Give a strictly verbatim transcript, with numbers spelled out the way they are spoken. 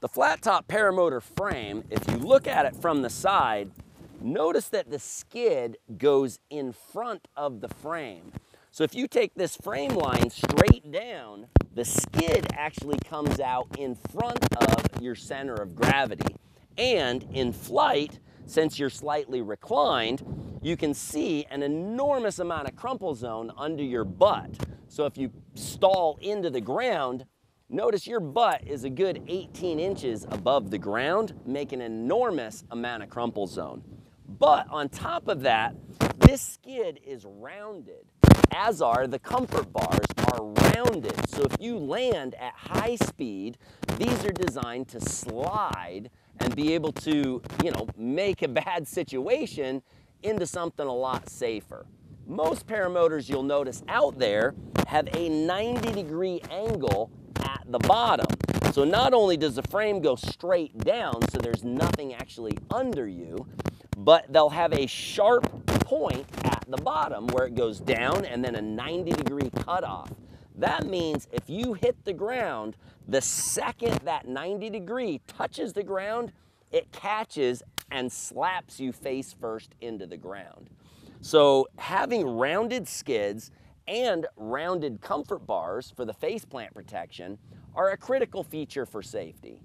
The flat top paramotor frame, if you look at it from the side, notice that the skid goes in front of the frame. So if you take this frame line straight down, the skid actually comes out in front of your center of gravity. And in flight, since you're slightly reclined, you can see an enormous amount of crumple zone under your butt. So if you stall into the ground, notice your butt is a good eighteen inches above the ground, making an enormous amount of crumple zone. But on top of that, this skid is rounded, as are the comfort bars are rounded. So if you land at high speed, these are designed to slide and be able to, you know, make a bad situation into something a lot safer. Most paramotors you'll notice out there have a ninety degree angle at the bottom. So not only does the frame go straight down, so there's nothing actually under you, but they'll have a sharp point at the bottom where it goes down and then a ninety degree cutoff. That means if you hit the ground, the second that ninety degree touches the ground, it catches and slaps you face first into the ground. So having rounded skids and rounded comfort bars for the faceplant protection are a critical feature for safety.